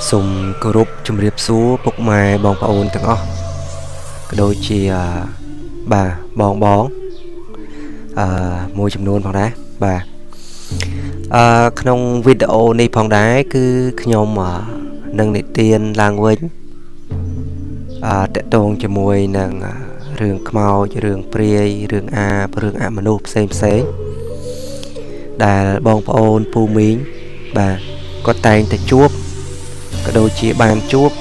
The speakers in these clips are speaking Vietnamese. Sùng cơ rụp chung riêng xua bốc mai bóng phá ôn thằng ốc. Đôi chì bà bóng bóng môi chùm nôn phòng đá bà. Trong video này phòng đá cứ nhóm nâng nị tiên làng quên tệ tôn cho môi nâng rừng khmao cho rừng priê rừng A và rừng A mà nộp xem xế đà bóng phá ôn phu miếng bà có tay ta chuốc. Các đôi chỉ bàn chuốc,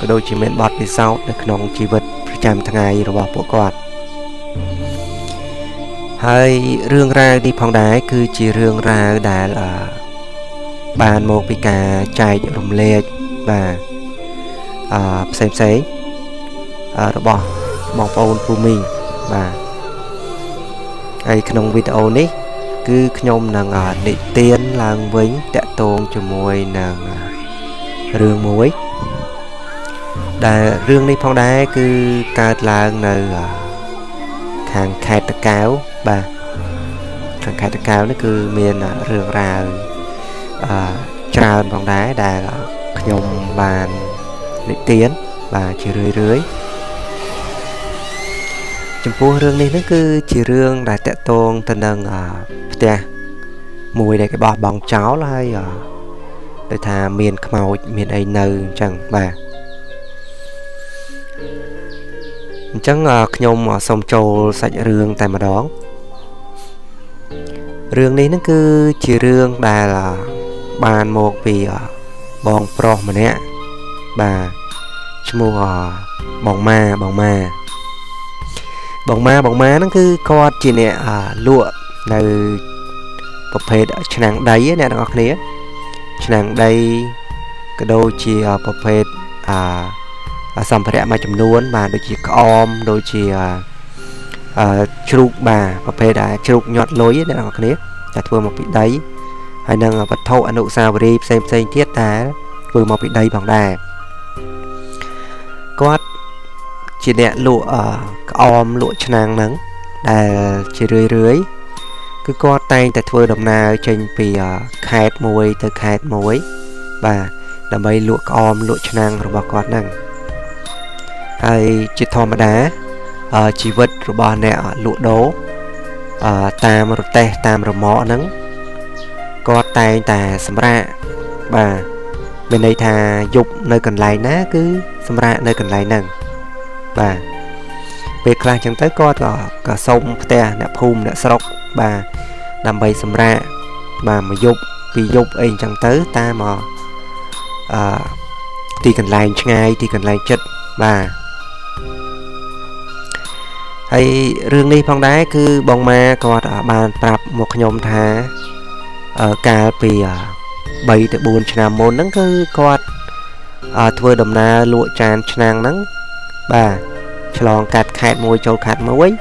các đôi chỉ miền bọt đi sau được nòng chỉ vật chạm thằng ngày rồi bỏ bộ quạt. Hai rương ra đi phòng đá cứ chỉ rương ra đã là bàn một bị cả chạy rồng lê và xem xế rồi bỏ mong phone của mình và ai trong video này cứ nhôm nàng định tiến làng vĩnh tệ tôn cho môi nàng rương muối đà rương đi phong đá cứ cạt làng nơi hàng khai tạc cáo bà hàng khai tạc cáo nó cứ miền rương ra tràn phong đá đà nhôm bàn định tiến và chỉ rưới rưới chúng phố rương này nó cứ chỉ rương đại tệ tôn tình nâng mùi để cái bọt bóng cháo là hay để thà miền màu miền ấy nâu chẳng bà chẳng nhôm sông trâu sạch rương tại mà đón rương này nó cứ chỉ rương đại là bàn một vì bóng pro mà nè bà chúng mua bóng ma bóng ma nó cứ co chỉ nè lụa này tập thể đã chàng đấy nè nó khné chàng đây cái đôi chỉ tập thể xong phải mà chấm luôn mà đôi chỉ om đôi chỉ chụp bà tập thể đã chụp nhọt lối nè nó khné là vừa một bị đấy hay năng vật thâu ăn đậu sao đi xem thiết ta vừa một bị đấy bằng đà co chỉ nè lụa om lụa chàng nắng đà chỉ rưới cứ có tay tại thưa đồng nào trên vì khẹt môi từ khẹt môi và làm mấy lụa om lụa chàng rồi bà con nắng hay chỉ thò mà đá chỉ vật rồi bà nè lụa đố tam rồi tè tam rồi mỏ nắng có tay tà xâm ra bà bên đây thà dục nơi cần lại ná cứ xâm ra nơi cần lại nắng bà về là chẳng tới có cả sông tè nạp hùm nạp sọc bà làm bầy xâm ra bà mà dục vì dục anh chẳng tới ta mà thì cần lành ngay thì cần lành chất bà hay rương đi phong đá cứ bông ma còn ở bàn tập một nhóm thá ở cả vì bầy tự buồn làm môn nắng cứ còn thưa đồng na lụa tràn nàng nắng bà lòng cạt khẹt môi châu khẹt môi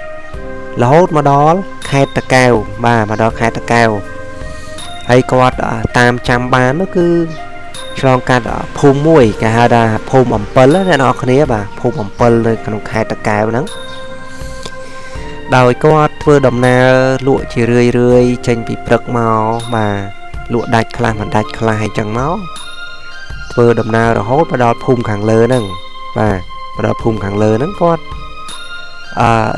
là hốt mà đó khẹt ta cao bà mà đó khẹt ta cao hay có tam trăm ba nó cứ lòng cạt phun môi cả hai đà phun ẩm pơ nó nó không nhé bà phun ẩm pơ lên còn khẹt ta cao nắng đời có vừa đồng na lụa chỉ rơi rơi trên bị bực màu mà lụa đạch là hay chẳng máu vừa đồng na rồi hốt mà đó phun càng lớn nè bà đó phùm càng lớn nó có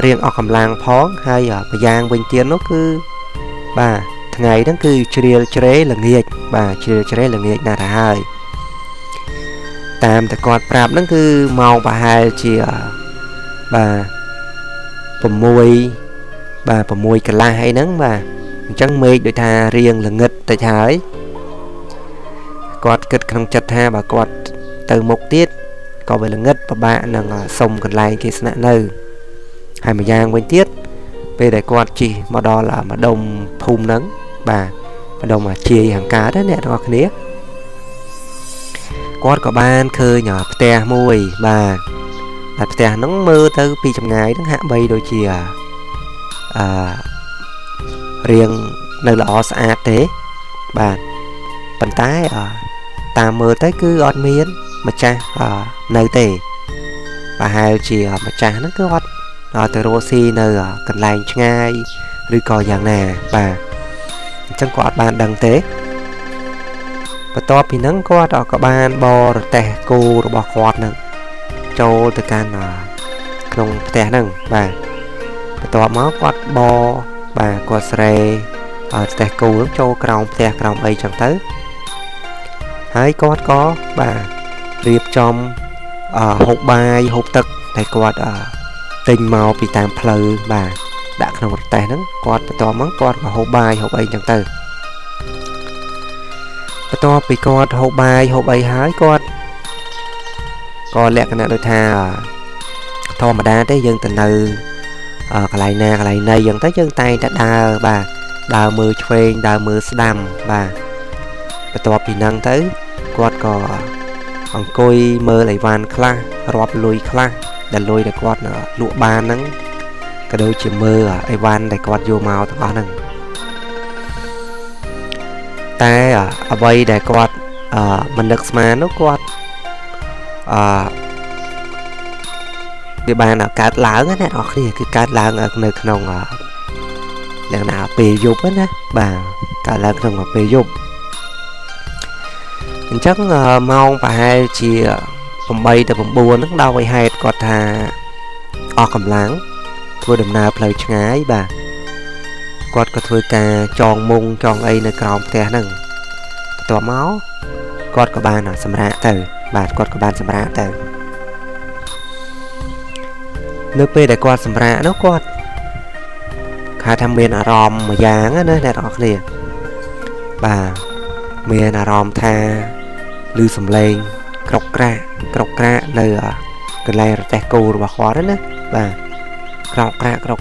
riêng ở cầm làng phóng hay ở giang bên tiến nó cứ bà thằng ấy nó cứ chơi là nghiệt bà chơi là nghiệt là hai tam thì còn rạp nó cứ màu và hai chỉ bà bầm môi cả la hay nắng bà chẳng mê đôi thà riêng là nghịch tại thái còn kịch không chặt ha bà còn từ một tiết có về là ngất và bạn là sông cần lại cái nạn nơi hai mà giang bên tiết về để con chỉ mà đó là mà đông phun nắng bà mà đông mà chia hàng cá đấy nè nó cái nĩa con có ban khơi nhỏ tè môi bà đặt tè nóng mơ tới pi trong ngày nó hạ bay đôi chìa riêng nơi lọ xa thế bà bàn tay ta mơ tới cứ ọt miến mà cha nơi tề và hai chị mà cha nó cứ hoạt từ Rosie nơi cần lành ngay đi coi dạng nè và chẳng có bạn đăng tế Và to thì nắng có đó có ban bò rồi tè cô rồi bò quạt nè châu từ can là trong tè nè và to máu quạt bò và quạt sợi ở tè cô lúc châu còng tè còng ấy chẳng tới hãy quạt có và riệp trong hộp bài hộp tật thầy quạt tình màu bị tạm phơi và đã không tè nắng quạt to mắng quạt và hộp bài hộp ấy chẳng tới to bị con hộp bài hộp ấy hái con lẹ cái này đôi tha thò mà đá tới dân tình từ cái này này dân tới chân tay đã đào bà đào mưa phèn đào mưa đầm bà to bị nâng tới con cò bằng côi mơ lại van kla rọp lùi kla để lùi để con lụa ba nắng cái đôi chỉ mơ ở ai van để con vô màu thằng con nằng ta ở đây để quạt mình được mà nó quạt địa bàn là cát láng này hoặc thì cái cát láng ở nơi nông làng nào bì dục hết á bà cả làng nông mà bì dục mình chắc mong và hai chị phòng bay từ phòng bùa nước đau vậy hay quạt thà o cầm láng vừa đầm nào lời ngái bà quạt có thôi cả tròn mông tròn ấy là còng té nằng tỏa máu quạt có bàn ở sầm rạ từ bà quạt có bàn sầm rạ từ nước bê để quạt sầm rạ nó quạt khai tham miền à ròm mà dáng á nó đẹp ọt liền bà miền à ròm tha lư sầm lên cọc ra nơi ở cái này là tè cô và khó đấy nè bà cọc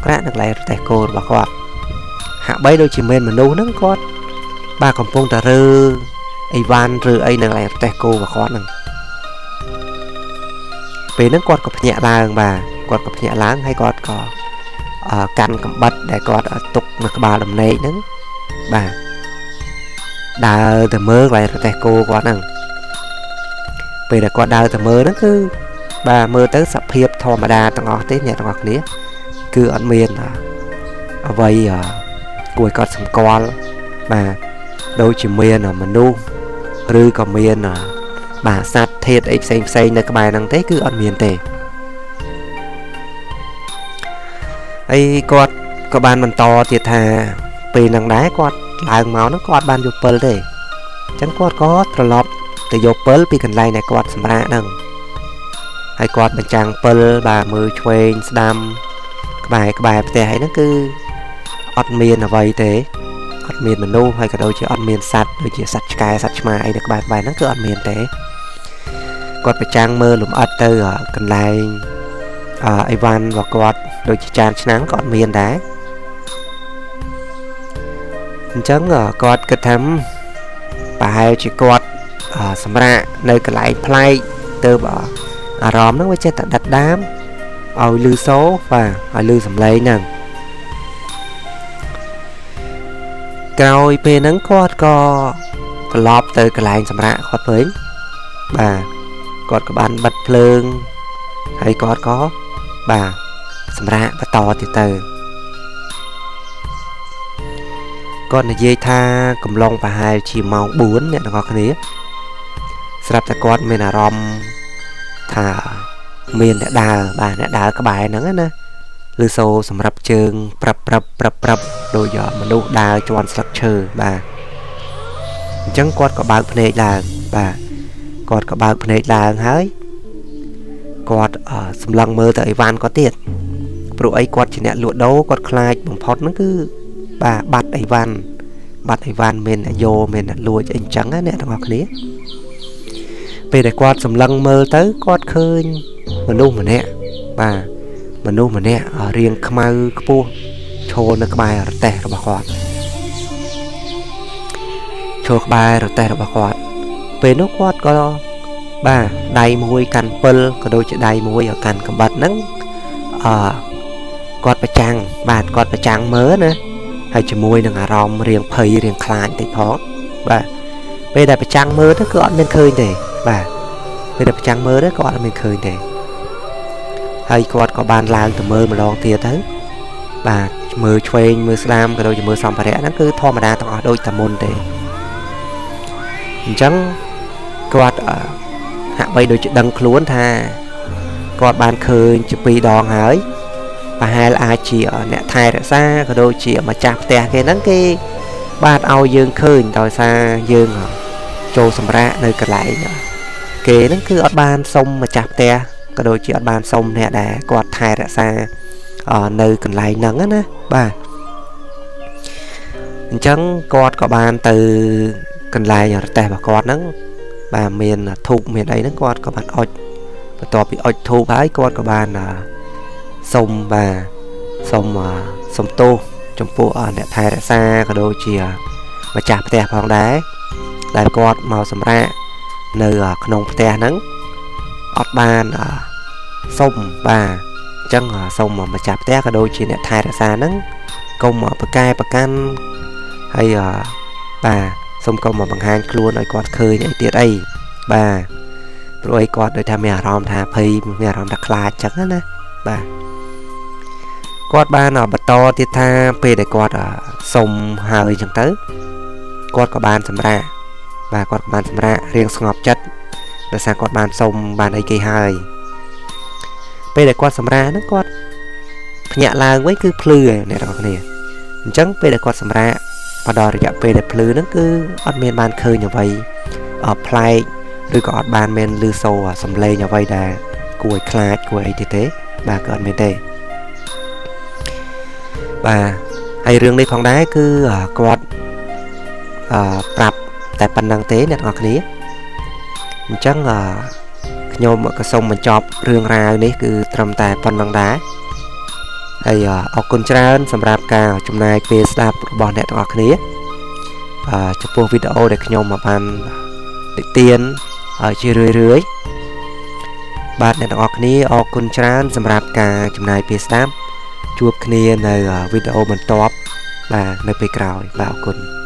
ra được này là tè cô và khó hạ bấy đôi chỉ men mà nấu nướng con ba còn phong trà rư Ivan rư ấy là lại tè cô và khó nằng về nướng con có nhẹ làng bà con có nhẹ láng hay con có cắn cầm bật để con tục mà bà làm này nướng bà đào từ mơ lại tè cô quá nằng về là con đào từ mơ nó cứ bà mơ tới sập hiệp thò mà đà tặng ngọt tới nhẹ tặng ngọt nía cứ ăn miên ở vậy cuối con sầm con mà đôi chỉ miền ở mình luôn rư còn miền ở bà sát thiệt ấy xây nơi các bài năng thế cứ ăn miền tề ấy quạt có ban mình to thiệt thà pì năng đá quạt lại máu nó quạt ban dục pearl để chẳng quạt có lọp từ dục pearl pì cần này quạt sầm rạ năng hay quạt mình chàng pearl bà mười quay đam các bài tề hay nó cứ ăn miên là vậy thế ăn miên mình đâu hay cả đôi chỉ ăn miên sạch đôi chỉ sạch cay sạch mà ấy được bài bài nó cứ ăn miên thế còn phải trang mơ lùm ớt từ ở cần này Ivan và quạt đôi chỉ trang nắng còn miên đá chẳng ở quạt cứ thấm và hai chỉ quạt ở sầm rạ nơi cái lại play từ bỏ róm nó mới chơi tận đặt đám ở lư số và ở lư sầm lấy nè rồi về nắng quạt co lọp tới cái lạnh sầm rạ quạt với bà quạt có bàn bật lương hay quạt có bà sầm rạ và to từ từ con là dây tha cầm long và hai chỉ màu bốn nhận được cái sập ta quạt mình là rom thả miền đã đà bà đã đà các bài nắng nè lư sâu sầm rập trường prap đôi giờ mà đâu đa cho anh structure bà chẳng quạt có bao này là bà quạt có bao này là hái quạt ở sầm lăng mơ tại van có tiền rồi ấy quạt chỉ nè lụa đâu quạt khai bằng phốt nó cứ bà bắt ấy van mình là vô mình là lụa cho anh trắng á nè thằng học lý về để quạt sầm lăng mơ tới quạt khơi mà đâu mà nè bà mà nô mà nè riêng khmau cua cho nó bài ở tè rồi bà quạt cho bài rồi tè rồi bà quạt về nó quạt có bà đầy môi càn pơ có đôi chữ đầy môi ở càn cầm bật nắng quạt bà chàng bà quạt bà chàng mớ nữa hay chữ môi nó ngả ròng riêng phơi riêng khàn thì khó bà về đây bà chàng mớ nó gọi mình khơi để bà về đây bà chàng mớ nó gọi mình khơi để hay quạt có ban lang từ mơ mà lon tiệt thế bà mơ quen mơ slam cái đôi mơ xong bà rẽ nó cứ thò mà đa tao đôi tầm môn để chẳng quạt hạ bay đôi chuyện đăng luôn tha quạt bàn khơi chụp bị đòn hỡi và hai là chỉ ở nẹt thay đã xa có đôi chỉ mà chạm tè cái nắng kia bát ao dương khơi đòi xa dương hả trâu sầm ra nơi cật lại kế nắng cứ ở ban sông mà chạm tè có đôi chỉ ở ban sông nè đã quạt thay đã xa ở nơi cật lại nắng á nè bà chẳng quạt có bàn từ cần lại nhỏ tè và quạt nắng bà miền thuộc miền ấy nó quạt có bạn ỏi và tỏ bị ỏi thu bái quạt có bàn là sông và sông tô trong phố ở đại thái đại xa có đôi chìa mà chạm tè phong đá đại quạt màu sầm ra nơi ở nông tè nắng ọt bàn ở sông và chẳng ở sông mà chạm tè có đôi chìa đại thái đại xa nắng công ở cây bậc can hay bà xong công mà bằng hai luôn rồi quạt khơi nhảy tiệt ấy bà rồi quạt rồi tham mẹ rom thà phì mẹ rom đặc lạ chắc á nè bà quạt ba nó bật to tiệt tha phê để quạt ở sông hơi chẳng tới quạt có bàn sầm ra bà quạt bàn sầm ra riêng ngọc chất rồi sang quạt bàn sông bàn ấy kỳ hơi phê để quạt sầm ra nó quạt nhẹ là với cứ phư này nè các bạn chẳng phê để quạt sầm ra và đòi được về đẹp lư nó cứ ở miền ban khơi như vậy ở play rồi có ở ban miền lư sâu ở sầm lê như vậy là cuối khai cuối ấy thế bà còn miền tây bà hay riêng đi phòng đá cứ ở quạt tập tại phần năng tế này ngọc lý chắc là nhau mọi cái sông mình chọc riêng ra đấy cứ trầm tại phần năng đá hay ở con trăn sầm rạp cả trong này về sạp bọn đẹp ngọc lý và cho video để nhau mà bàn để tiền ở chia rưỡi bạn đẹp ngọc lý ở con trăn sầm rạp cả trong này về sạp chuộc nia này video mình top và nơi về cào và ở con